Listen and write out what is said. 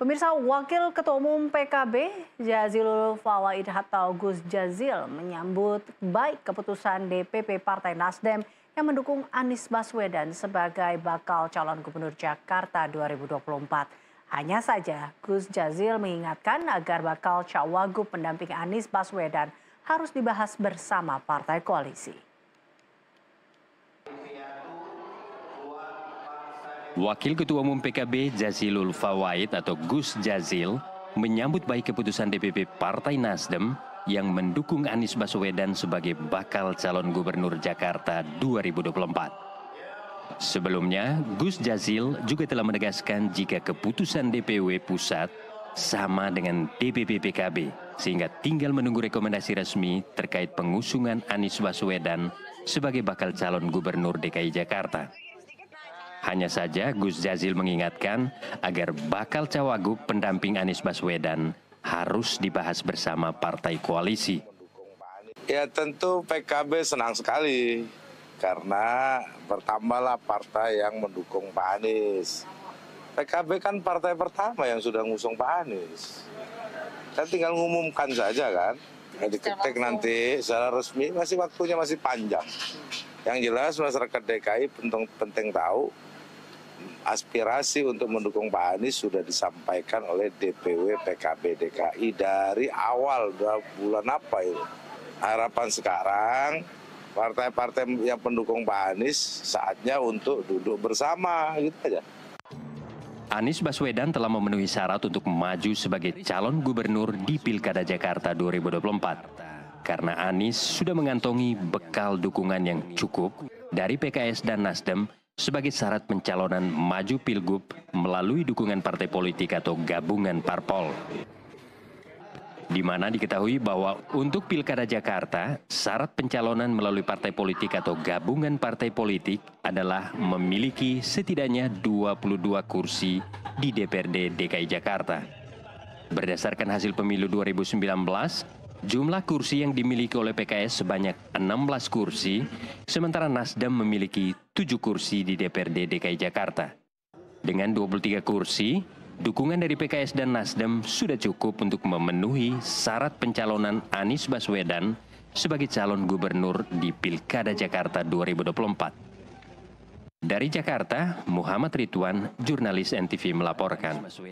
Pemirsa, Wakil Ketua Umum PKB Jazilul Fawaid atau Gus Jazil menyambut baik keputusan DPP Partai NasDem yang mendukung Anies Baswedan sebagai bakal calon gubernur Jakarta 2024. Hanya saja Gus Jazil mengingatkan agar bakal cawagup pendamping Anies Baswedan harus dibahas bersama partai koalisi. Wakil Ketua Umum PKB Jazilul Fawaid atau Gus Jazil menyambut baik keputusan DPP Partai NasDem yang mendukung Anies Baswedan sebagai bakal calon gubernur Jakarta 2024. Sebelumnya, Gus Jazil juga telah menegaskan jika keputusan DPW pusat sama dengan DPP PKB, sehingga tinggal menunggu rekomendasi resmi terkait pengusungan Anies Baswedan sebagai bakal calon gubernur DKI Jakarta. Hanya saja Gus Jazil mengingatkan agar bakal cawagup pendamping Anies Baswedan harus dibahas bersama partai koalisi. Ya tentu PKB senang sekali karena bertambahlah partai yang mendukung Pak Anies. PKB kan partai pertama yang sudah ngusung Pak Anies. Kan tinggal ngumumkan saja kan. Diketik nanti secara resmi, waktunya masih panjang. Yang jelas masyarakat DKI penting tahu aspirasi untuk mendukung Pak Anies sudah disampaikan oleh DPW PKB DKI dari awal, bulan apa itu. Harapan sekarang partai-partai yang pendukung Pak Anies saatnya untuk duduk bersama, gitu aja. Anies Baswedan telah memenuhi syarat untuk maju sebagai calon gubernur di Pilkada Jakarta 2024. Karena Anies sudah mengantongi bekal dukungan yang cukup dari PKS dan NasDem sebagai syarat pencalonan maju pilgub melalui dukungan partai politik atau gabungan parpol. Di mana diketahui bahwa untuk Pilkada Jakarta, syarat pencalonan melalui partai politik atau gabungan partai politik adalah memiliki setidaknya 22 kursi di DPRD DKI Jakarta. Berdasarkan hasil pemilu 2019, jumlah kursi yang dimiliki oleh PKS sebanyak 16 kursi, sementara NasDem memiliki 7 kursi di DPRD DKI Jakarta. Dengan 23 kursi, dukungan dari PKS dan NasDem sudah cukup untuk memenuhi syarat pencalonan Anies Baswedan sebagai calon gubernur di Pilkada Jakarta 2024. Dari Jakarta, Muhammad Rituan, jurnalis NTV melaporkan.